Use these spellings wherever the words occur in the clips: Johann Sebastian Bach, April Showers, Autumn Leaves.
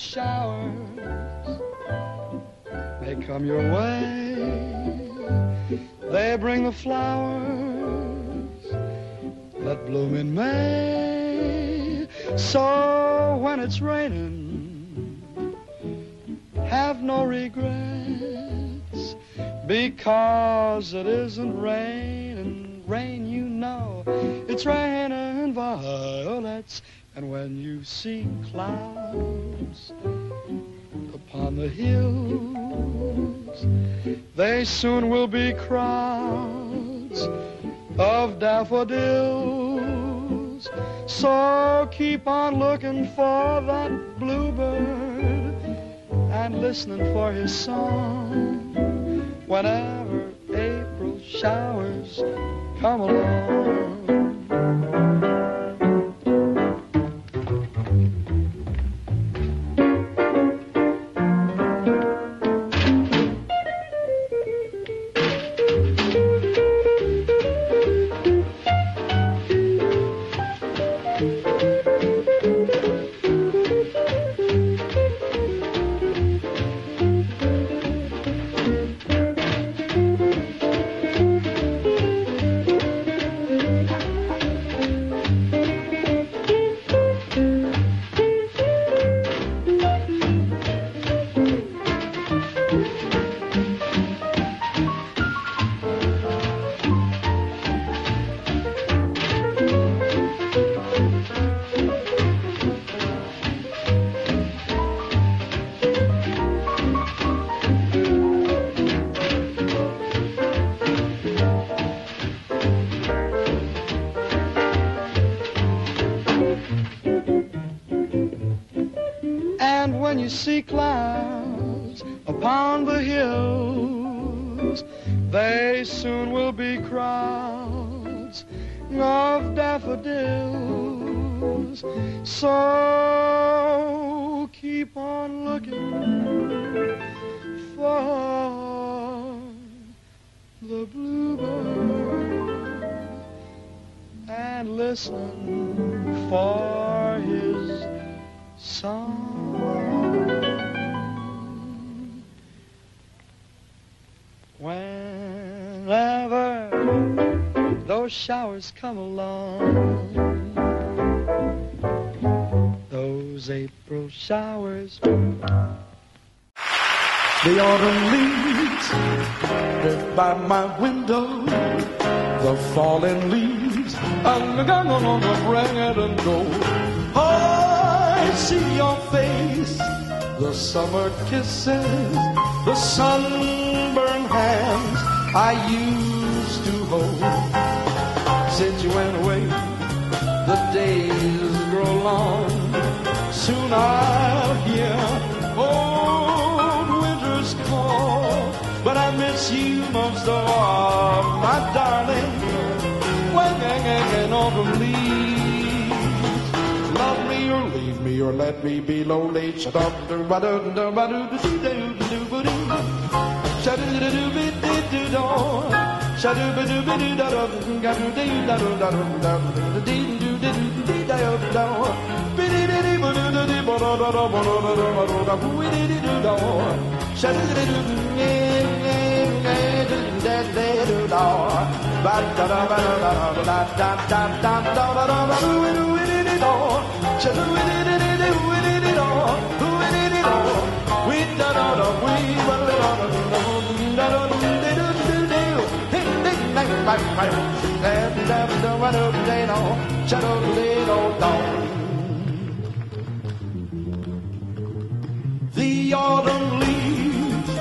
showers, they come your way. They bring the flowers that bloom in May. So when it's raining, have no regrets, because it isn't raining, rain, you know. It's raining violets. And when you see clouds upon the hills, they soon will be crowds of daffodils. So keep on looking for that bluebird and listening for his song whenever April showers come along. See clouds upon the hills, they soon will be crowds of daffodils. So keep on looking for the bluebird and listen for his song. Whenever those showers come along, those April showers. The autumn leaves drift by my window. The fallen leaves are gone on the red and gold. Oh, I see your face, the summer kisses, the sunburned hands I used to hold. Since you went away, the days grow long. Soon I'll hear old winter's call. But I miss you most of all, my darling, when autumn leaves. Love me or leave me or let me be lonely. The autumn leaves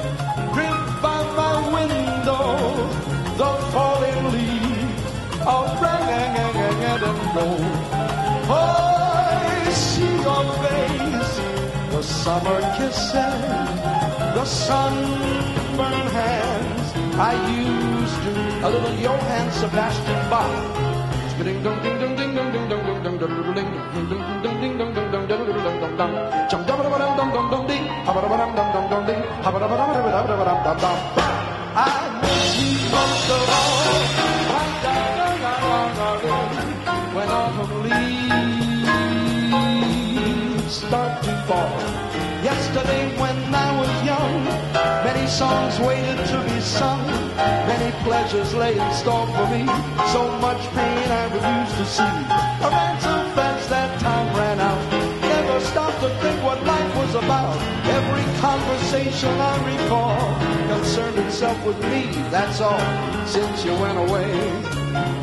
drift by my window. The falling leaves are ranging at a low. I see your face, the summer kisses, the sunburned hands I used to. A little Johann Sebastian Bach. Ding dong ding dong ding dong ding dong dong dong dong ding dong ding dong dong dong dong dong dong dong dong ding dong ding. I miss you most of all, when autumn leaves start to fall. Yesterday when I was young, many songs waited to be sung, many pleasures lay in store for me, so much pain I refused to see. I ran so fast that time ran out, never stopped to think what life was about. Every conversation I recall concerned itself with me, that's all, since you went away.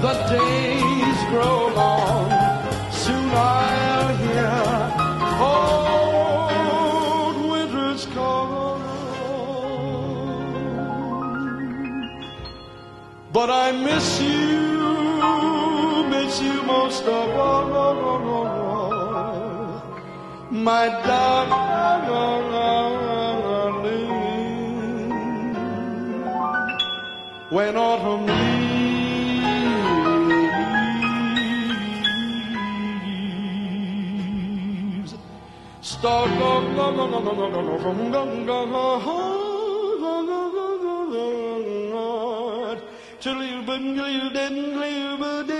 The days grow long, soon I'll hear old winter's call. But I miss you most of all, my darling. When autumn leaves start to live and live and live.